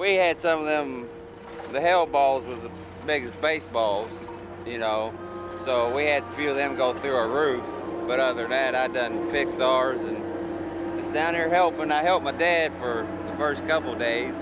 we had some of them, the hell balls was the biggest baseballs, you know, so we had a few of them go through our roof. But other than that, I done fixed ours and just down here helping. I helped my dad for the first couple days.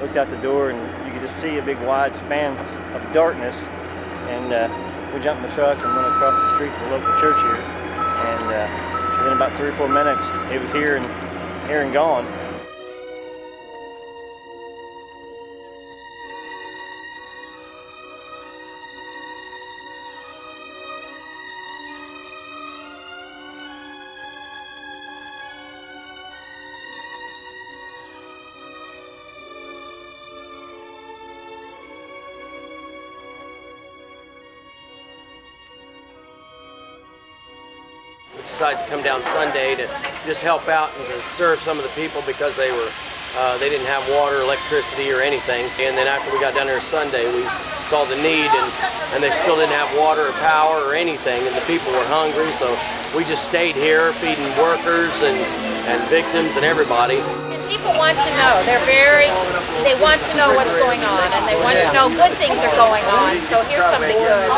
Looked out the door and you could just see a big wide span of darkness, and we jumped in the truck and went across the street to the local church here, and within about 3 or 4 minutes it was here and gone. Decided to come down Sunday to just help out and to serve some of the people because they didn't have water, electricity, or anything. And then after we got down there Sunday, we saw the need, and they still didn't have water or power or anything, and the people were hungry, so we just stayed here feeding workers and victims and everybody. People want to know. They want to know what's going on, and they want to know good things are going on, so here's something good.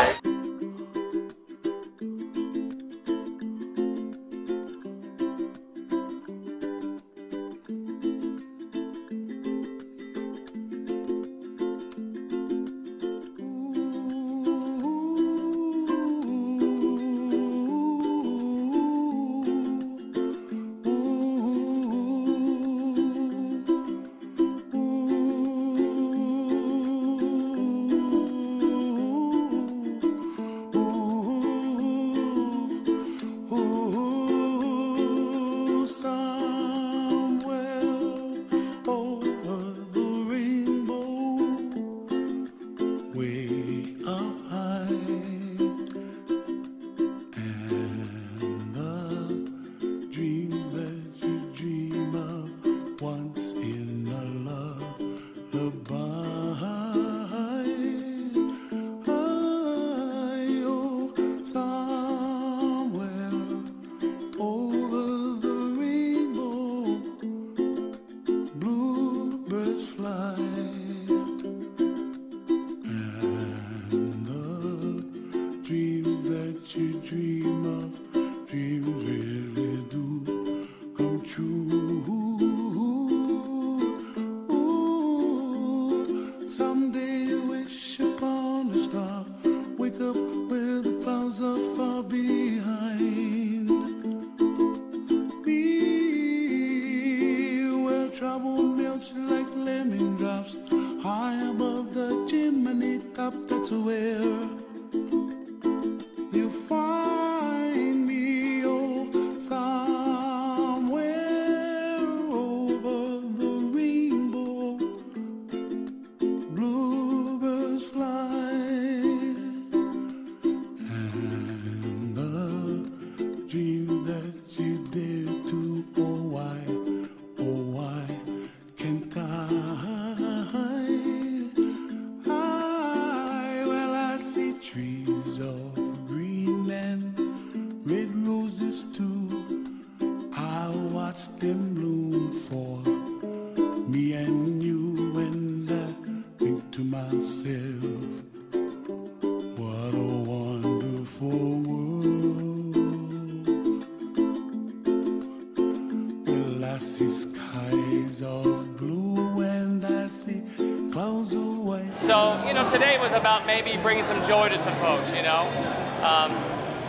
Today was about maybe bringing some joy to some folks, you know.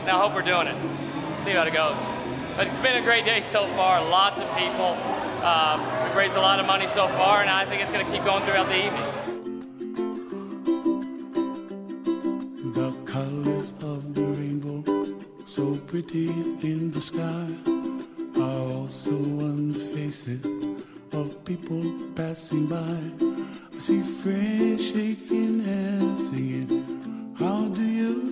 And I hope we're doing it. See how it goes. But it's been a great day so far. Lots of people. We've raised a lot of money so far, and I think it's going to keep going throughout the evening. The colors of the rainbow, so pretty in the sky, are also on the faces of people passing by. I see friends shaking hands, singing, how do you